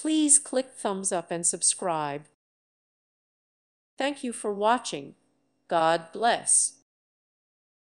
Please click thumbs up and subscribe. Thank you for watching. God bless.